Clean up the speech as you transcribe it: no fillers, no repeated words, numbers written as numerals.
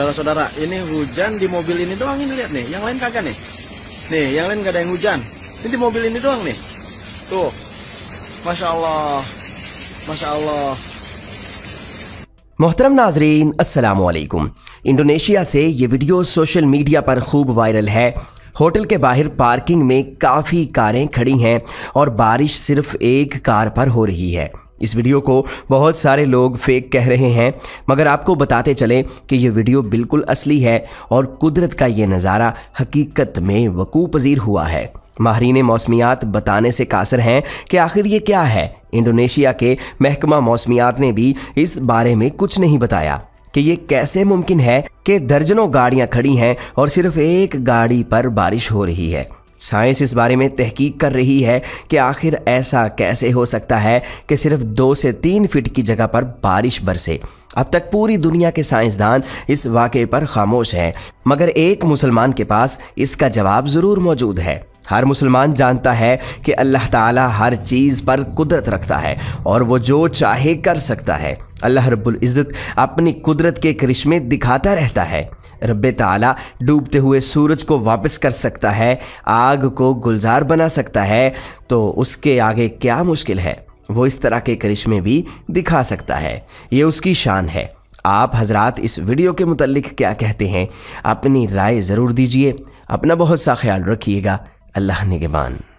Saudara-saudara, ini hujan di mobil ini doang, ini lihat nih, yang lain kagak nih. Nih, yang lain gak ada yang hujan. Ini di mobil ini doang nih. Tuh, Masya Allah, Masya Allah. मोहतरम नाजरीन, अस्सलाम वालेकुम। Indonesia से ये video social media पर खूब viral है। Hotel के बाहर पार्किंग में काफ़ी कारें खड़ी हैं और बारिश सिर्फ एक कार पर हो रही है। इस वीडियो को बहुत सारे लोग फेक कह रहे हैं, मगर आपको बताते चलें कि ये वीडियो बिल्कुल असली है और कुदरत का ये नज़ारा हकीकत में वकूफ़ पज़ीर हुआ है। माहरीन मौसमियात बताने से कासर हैं कि आखिर ये क्या है। इंडोनेशिया के महकमा मौसमियात ने भी इस बारे में कुछ नहीं बताया कि ये कैसे मुमकिन है कि दर्जनों गाड़ियां खड़ी हैं और सिर्फ एक गाड़ी पर बारिश हो रही है। साइंस इस बारे में तहकीक कर रही है कि आखिर ऐसा कैसे हो सकता है कि सिर्फ 2 से 3 फीट की जगह पर बारिश बरसे। अब तक पूरी दुनिया के साइंसदान इस वाक़े पर खामोश हैं, मगर एक मुसलमान के पास इसका जवाब ज़रूर मौजूद है। हर मुसलमान जानता है कि अल्लाह ताला हर चीज़ पर कुदरत रखता है और वो जो चाहे कर सकता है। अल्लाह रब्बुल इज़्ज़त अपनी कुदरत के करिश्मे दिखाता रहता है। रब्बे ताला डूबते हुए सूरज को वापस कर सकता है, आग को गुलजार बना सकता है, तो उसके आगे क्या मुश्किल है। वो इस तरह के करिश्मे भी दिखा सकता है, ये उसकी शान है। आप हजरात इस वीडियो के मुतालिक क्या कहते हैं, अपनी राय ज़रूर दीजिए। अपना बहुत सा ख्याल रखिएगा। अल्लाह निगहबान।